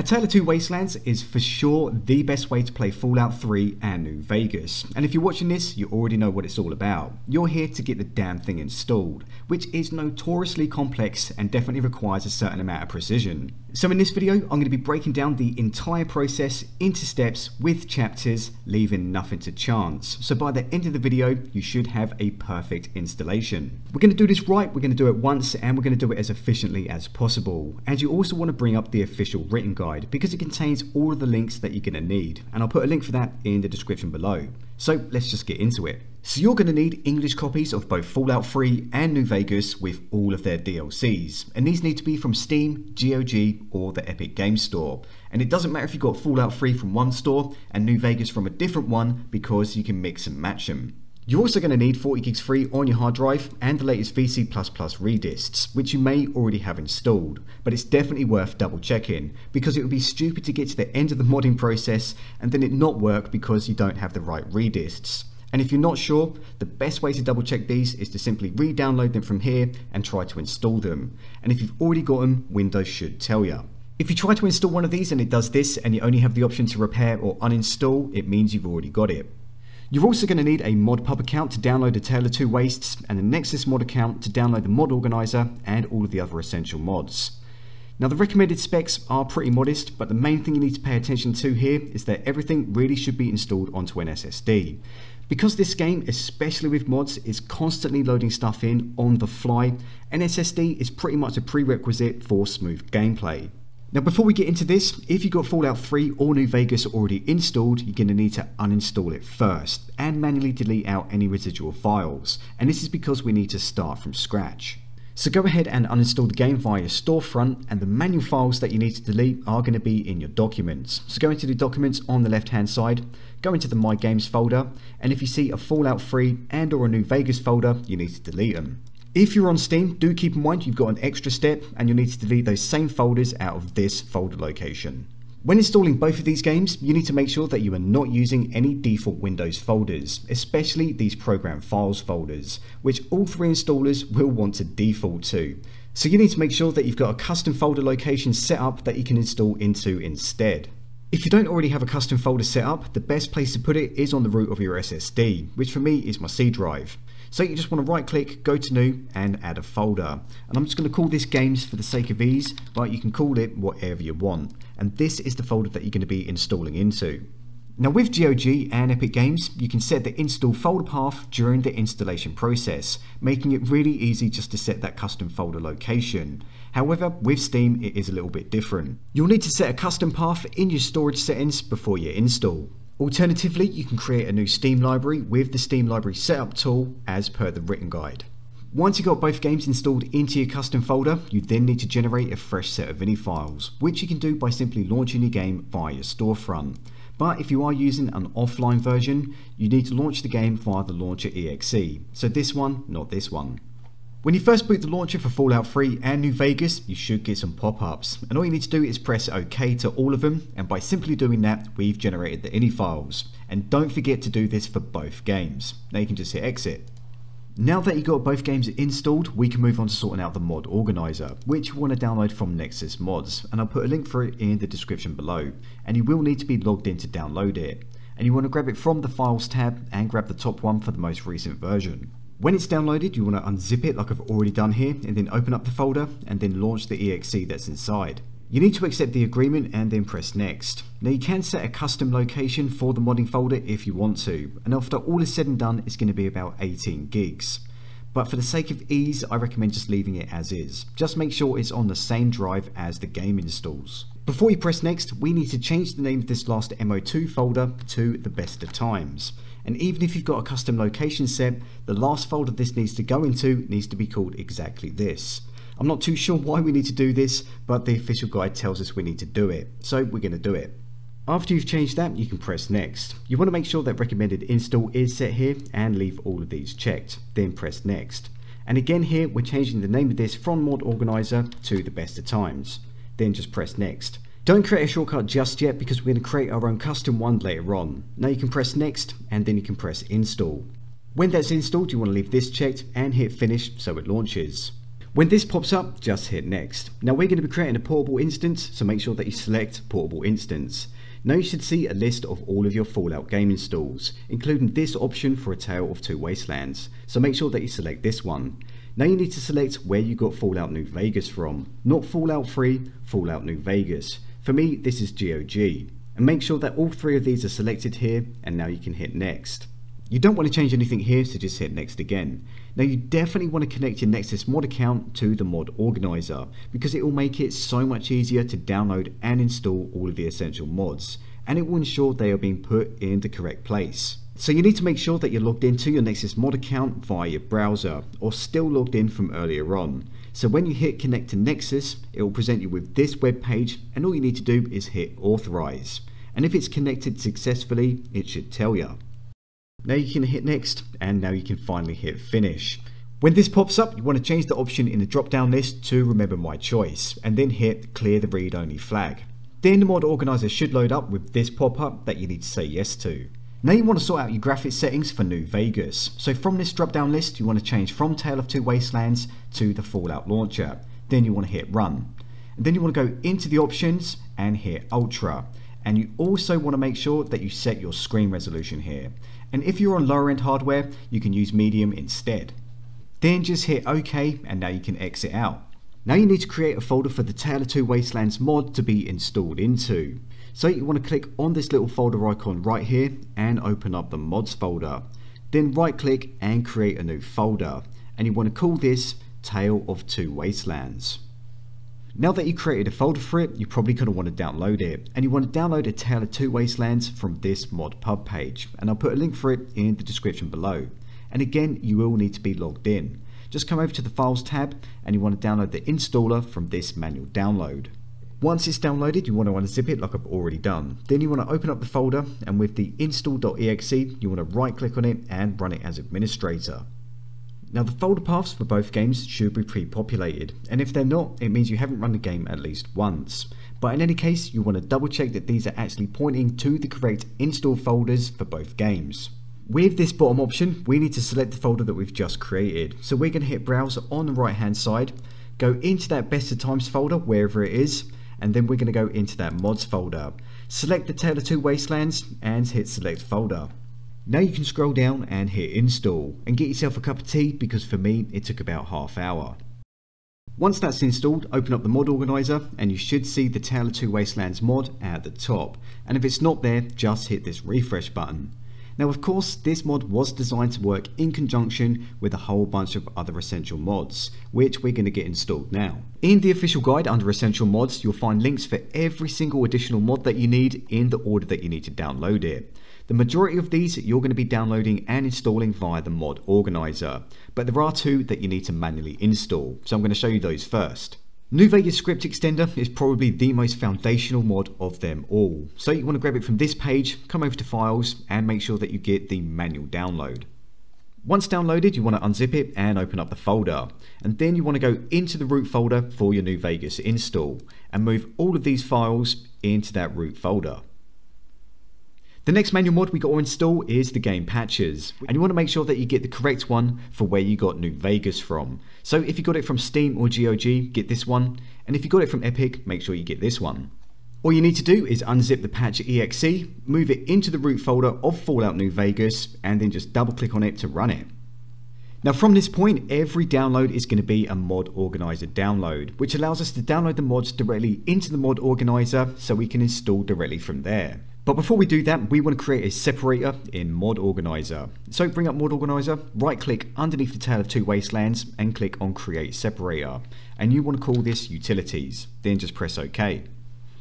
A Tale of Two Wastelands is for sure the best way to play Fallout 3 and New Vegas, and if you're watching this, you already know what it's all about. You're here to get the damn thing installed, which is notoriously complex and definitely requires a certain amount of precision. So in this video, I'm going to be breaking down the entire process into steps with chapters, leaving nothing to chance. So by the end of the video, you should have a perfect installation. We're going to do this right, we're going to do it once, and we're going to do it as efficiently as possible. And you also want to bring up the official written guide, because it contains all of the links that you're going to need, and I'll put a link for that in the description below. So let's just get into it. So you're going to need English copies of both Fallout 3 and New Vegas with all of their DLCs, and these need to be from Steam, GOG or the Epic Games Store. And it doesn't matter if you got Fallout 3 from one store and New Vegas from a different one, because you can mix and match them. You're also going to need 40 gigs free on your hard drive and the latest VC++ redisks, which you may already have installed, but it's definitely worth double checking, because it would be stupid to get to the end of the modding process and then it not work because you don't have the right redisks. And if you're not sure, the best way to double check these is to simply re-download them from here and try to install them. And if you've already got them, Windows should tell you. If you try to install one of these and it does this and you only have the option to repair or uninstall, it means you've already got it. You're also going to need a ModPub account to download A Tale of Two Wastes, and a Nexus Mod account to download the Mod Organizer and all of the other essential mods. Now the recommended specs are pretty modest, but the main thing you need to pay attention to here is that everything really should be installed onto an SSD. Because this game, especially with mods, is constantly loading stuff in on the fly, an SSD is pretty much a prerequisite for smooth gameplay. Now before we get into this, if you've got Fallout 3 or New Vegas already installed, you're going to need to uninstall it first and manually delete out any residual files, and this is because we need to start from scratch. So go ahead and uninstall the game via your storefront, and the manual files that you need to delete are going to be in your documents. So go into the documents on the left hand side, go into the My Games folder, and if you see a Fallout 3 and or a New Vegas folder, you need to delete them. If you're on Steam, do keep in mind you've got an extra step and you'll need to delete those same folders out of this folder location. When installing both of these games, you need to make sure that you are not using any default Windows folders, especially these program files folders, which all three installers will want to default to. So you need to make sure that you've got a custom folder location set up that you can install into instead. If you don't already have a custom folder set up, the best place to put it is on the root of your SSD, which for me is my C drive. So you just want to right click, go to new and add a folder. And I'm just going to call this games for the sake of ease, but you can call it whatever you want. And this is the folder that you're going to be installing into. Now with GOG and Epic Games, you can set the install folder path during the installation process, making it really easy just to set that custom folder location. However, with Steam, it is a little bit different. You'll need to set a custom path in your storage settings before you install. Alternatively, you can create a new Steam library with the Steam Library Setup tool as per the written guide. Once you've got both games installed into your custom folder, you then need to generate a fresh set of .ini files, which you can do by simply launching your game via your storefront. But if you are using an offline version, you need to launch the game via the launcher .exe, so this one, not this one. When you first boot the launcher for Fallout 3 and New Vegas, you should get some pop-ups, and all you need to do is press OK to all of them, and by simply doing that, we've generated the .ini files. And don't forget to do this for both games. Now you can just hit exit. Now that you've got both games installed, we can move on to sorting out the mod organizer, which you want to download from Nexus Mods, and I'll put a link for it in the description below, and you will need to be logged in to download it. And you want to grab it from the Files tab and grab the top one for the most recent version. When it's downloaded, you want to unzip it like I've already done here, and then open up the folder and then launch the .exe that's inside. You need to accept the agreement and then press next. Now you can set a custom location for the modding folder if you want to, and after all is said and done, it's going to be about 18 gigs. But for the sake of ease, I recommend just leaving it as is. Just make sure it's on the same drive as the game installs. Before you press next, we need to change the name of this last MO2 folder to The Best of Times. And even if you've got a custom location set, the last folder this needs to go into needs to be called exactly this. I'm not too sure why we need to do this, but the official guide tells us we need to do it, so we're going to do it. After you've changed that, you can press next. You want to make sure that recommended install is set here and leave all of these checked, then press next. And again here, we're changing the name of this from Mod Organizer to The Best of Times, then just press next. Don't create a shortcut just yet, because we're going to create our own custom one later on. Now you can press next and then you can press install. When that's installed, you want to leave this checked and hit finish so it launches. When this pops up, just hit next. Now we're going to be creating a portable instance, so make sure that you select portable instance. Now you should see a list of all of your Fallout game installs, including this option for A Tale of Two Wastelands, so make sure that you select this one. Now you need to select where you got Fallout New Vegas from, not Fallout 3, Fallout New Vegas. For me, this is GOG. And make sure that all three of these are selected here, and now you can hit next. You don't want to change anything here, so just hit next again. Now you definitely want to connect your Nexus Mod account to the Mod Organizer, because it will make it so much easier to download and install all of the essential mods, and it will ensure they are being put in the correct place. So you need to make sure that you're logged into your Nexus Mod account via your browser, or still logged in from earlier on. So when you hit connect to Nexus, it will present you with this web page, and all you need to do is hit authorize. And if it's connected successfully, it should tell you. Now you can hit next, and now you can finally hit finish. When this pops up, you want to change the option in the drop down list to remember my choice, and then hit clear the read only flag. Then the mod organizer should load up with this pop up that you need to say yes to. Now you want to sort out your graphics settings for New Vegas. So from this drop down list, you want to change from Tale of Two Wastelands to the Fallout launcher. Then you want to hit run. And then you want to go into the options and hit ultra. And you also want to make sure that you set your screen resolution here. And if you're on lower end hardware, you can use medium instead. Then just hit OK, and now you can exit out. Now you need to create a folder for the Tale of Two Wastelands mod to be installed into. So you want to click on this little folder icon right here and open up the mods folder. Then right click and create a new folder. And you want to call this Tale of Two Wastelands. Now that you created a folder for it, you probably going to want to download it, and you want to download A Tale of Two Wastelands from this ModPub page, and I'll put a link for it in the description below. And again, you will need to be logged in. Just come over to the files tab, and you want to download the installer from this manual download. Once it's downloaded, you want to unzip it like I've already done. Then you want to open up the folder, and with the install.exe, you want to right click on it and run it as administrator. Now the folder paths for both games should be pre-populated, and if they're not, it means you haven't run the game at least once. But in any case, you want to double check that these are actually pointing to the correct install folders for both games. With this bottom option, we need to select the folder that we've just created. So we're going to hit browse on the right hand side, go into that best of times folder wherever it is, and then we're going to go into that mods folder. Select the Tale of Two Wastelands and hit select folder. Now you can scroll down and hit install and get yourself a cup of tea, because for me it took about half hour. Once that's installed, open up the mod organizer and you should see the Tale of Two Wastelands mod at the top, and if it's not there, just hit this refresh button. Now of course, this mod was designed to work in conjunction with a whole bunch of other essential mods, which we're going to get installed now. In the official guide under essential mods, you'll find links for every single additional mod that you need in the order that you need to download it. The majority of these you're going to be downloading and installing via the mod organizer, but there are two that you need to manually install, so I'm going to show you those first. New Vegas Script Extender is probably the most foundational mod of them all. So you want to grab it from this page, come over to files and make sure that you get the manual download. Once downloaded, you want to unzip it and open up the folder. And then you want to go into the root folder for your New Vegas install and move all of these files into that root folder. The next manual mod we got to install is the game patches, and you want to make sure that you get the correct one for where you got New Vegas from. So if you got it from Steam or GOG, get this one, and if you got it from Epic, make sure you get this one. All you need to do is unzip the patch .exe, move it into the root folder of Fallout New Vegas, and then just double click on it to run it. Now from this point, every download is going to be a mod organizer download, which allows us to download the mods directly into the mod organizer so we can install directly from there. But before we do that, we want to create a separator in Mod Organizer. So bring up Mod Organizer, right click underneath the Tale of Two Wastelands and click on Create Separator. And you want to call this Utilities, then just press OK.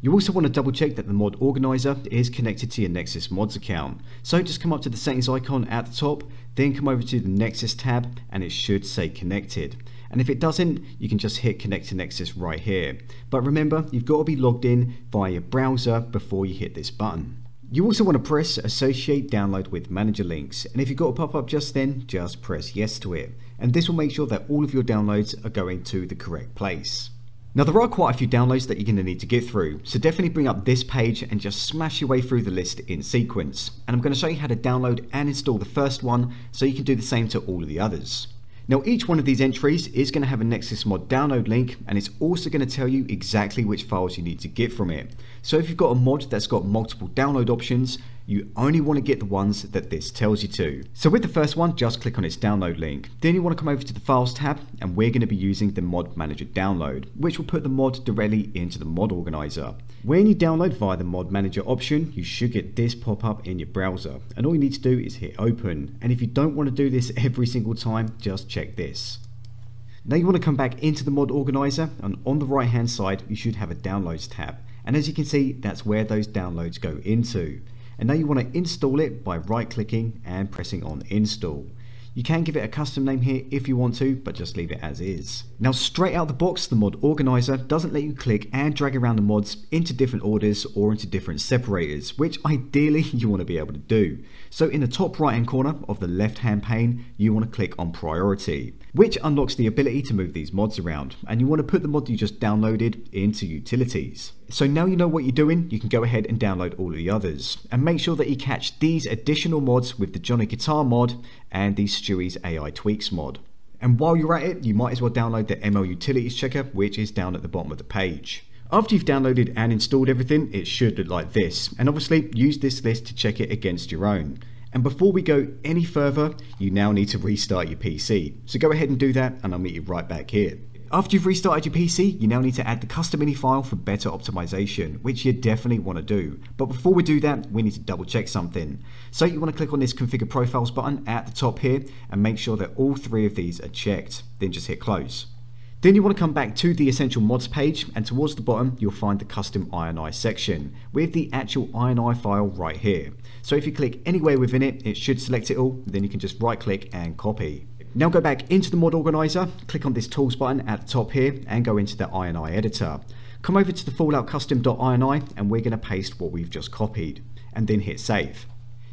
You also want to double check that the Mod Organizer is connected to your Nexus Mods account. So just come up to the settings icon at the top, then come over to the Nexus tab and it should say Connected. And if it doesn't, you can just hit connect to Nexus right here. But remember, you've got to be logged in via your browser before you hit this button. You also want to press associate download with manager links. And if you've got a pop-up just then, just press yes to it. And this will make sure that all of your downloads are going to the correct place. Now there are quite a few downloads that you're going to need to get through, so definitely bring up this page and just smash your way through the list in sequence. And I'm going to show you how to download and install the first one so you can do the same to all of the others. Now each one of these entries is going to have a Nexus mod download link, and it's also going to tell you exactly which files you need to get from it. So if you've got a mod that's got multiple download options, you only want to get the ones that this tells you to. So with the first one, just click on its download link. Then you want to come over to the files tab, and we're going to be using the mod manager download, which will put the mod directly into the mod organizer. When you download via the mod manager option, you should get this pop up in your browser, and all you need to do is hit open. And if you don't want to do this every single time, just check this. Now you want to come back into the mod organizer, and on the right hand side you should have a downloads tab, and as you can see, that's where those downloads go into. And now you want to install it by right clicking and pressing on install. You can give it a custom name here if you want to, but just leave it as is. Now straight out the box, the mod organizer doesn't let you click and drag around the mods into different orders or into different separators, which ideally you want to be able to do. So in the top right hand corner of the left hand pane, you want to click on priority, which unlocks the ability to move these mods around, and you want to put the mod you just downloaded into utilities. So now you know what you're doing, you can go ahead and download all of the others, and make sure that you catch these additional mods with the Johnny Guitar mod and the Stewie's AI tweaks mod. And while you're at it, you might as well download the ML utilities checker, which is down at the bottom of the page. After you've downloaded and installed everything, it should look like this, and obviously use this list to check it against your own. And before we go any further, you now need to restart your PC. So go ahead and do that, and I'll meet you right back here. After you've restarted your PC, you now need to add the custom.ini file for better optimization, which you definitely want to do. But before we do that, we need to double check something. So you want to click on this configure profiles button at the top here, and make sure that all three of these are checked. Then just hit close. Then you want to come back to the essential mods page, and towards the bottom you'll find the custom ini section with the actual ini file right here. So if you click anywhere within it, it should select it all, then you can just right click and copy. Now go back into the mod organizer, click on this tools button at the top here, and go into the ini editor. Come over to the FalloutCustom.ini, and we're going to paste what we've just copied, and then hit save.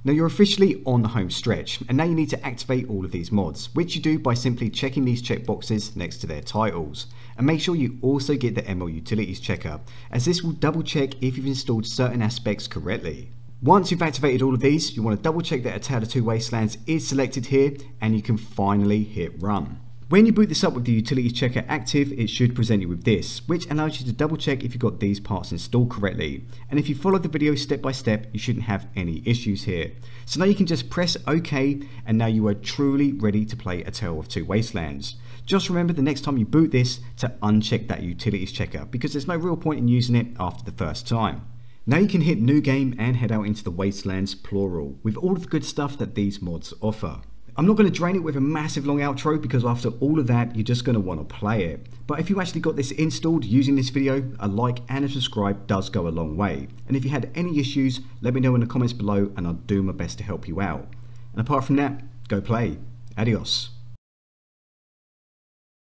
Now you're officially on the home stretch, and now you need to activate all of these mods, which you do by simply checking these checkboxes next to their titles. And make sure you also get the ML utilities checker, as this will double check if you've installed certain aspects correctly. Once you've activated all of these, you want to double check that A Tale of Two Wastelands is selected here, and you can finally hit run. When you boot this up with the utilities checker active, it should present you with this, which allows you to double check if you've got these parts installed correctly. And if you follow the video step by step, you shouldn't have any issues here. So now you can just press OK, and now you are truly ready to play A Tale of Two Wastelands. Just remember the next time you boot this to uncheck that utilities checker, because there's no real point in using it after the first time. Now you can hit new game and head out into the Wastelands plural with all of the good stuff that these mods offer. I'm not going to drain it with a massive long outro, because after all of that, you're just going to want to play it. But if you actually got this installed using this video, a like and a subscribe does go a long way. And if you had any issues, let me know in the comments below, and I'll do my best to help you out. And apart from that, go play. Adios.